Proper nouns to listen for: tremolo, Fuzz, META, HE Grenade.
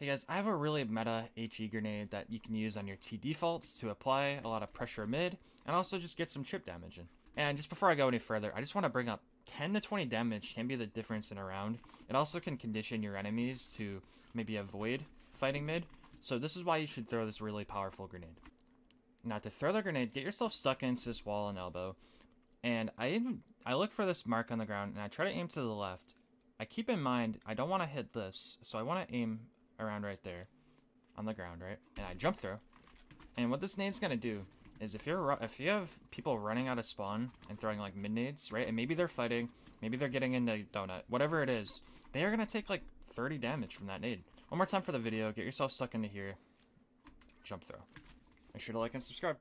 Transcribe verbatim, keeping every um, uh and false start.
Hey guys, I have a really meta H E grenade that you can use on your T defaults to apply a lot of pressure mid and also just get some chip damage in. And just before I go any further, I just want to bring up ten to twenty damage can be the difference in a round. It also can condition your enemies to maybe avoid fighting mid. So this is why you should throw this really powerful grenade. Now to throw the grenade, get yourself stuck into this wall and elbow. And I, I look for this mark on the ground and I try to aim to the left. I keep in mind, I don't want to hit this, so I want to aim around right there on the ground, right? And I jump throw. And what this nade's going to do is if you're if you have people running out of spawn and throwing like mid nades, right? And maybe they're fighting, maybe they're getting into donut, whatever it is, they are going to take like thirty damage from that nade. One more time for the video, get yourself stuck into here, jump throw. Make sure to like and subscribe.